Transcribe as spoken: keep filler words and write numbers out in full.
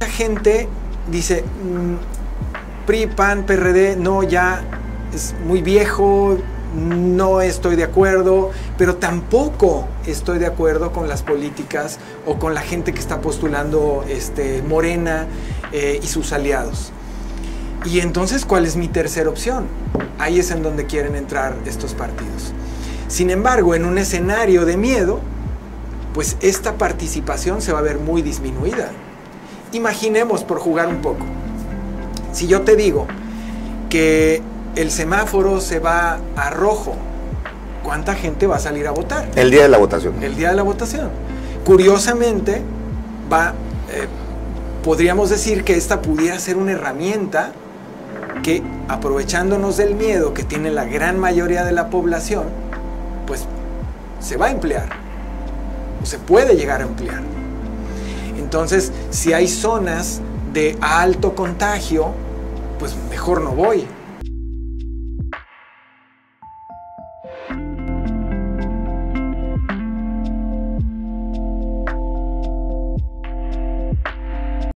La gente dice, mmm, P R I, P A N, P R D, no, ya es muy viejo, no estoy de acuerdo, pero tampoco estoy de acuerdo con las políticas o con la gente que está postulando este, Morena eh, y sus aliados. Y entonces, ¿cuál es mi tercera opción? Ahí es en donde quieren entrar estos partidos. Sin embargo, en un escenario de miedo, pues esta participación se va a ver muy disminuida. Imaginemos, por jugar un poco, si yo te digo que el semáforo se va a rojo, ¿cuánta gente va a salir a votar? El día de la votación. El día de la votación. Curiosamente, va, eh, podríamos decir que esta pudiera ser una herramienta que, aprovechándonos del miedo que tiene la gran mayoría de la población, pues se va a emplear, o se puede llegar a emplear. Entonces, si hay zonas de alto contagio, pues mejor no voy.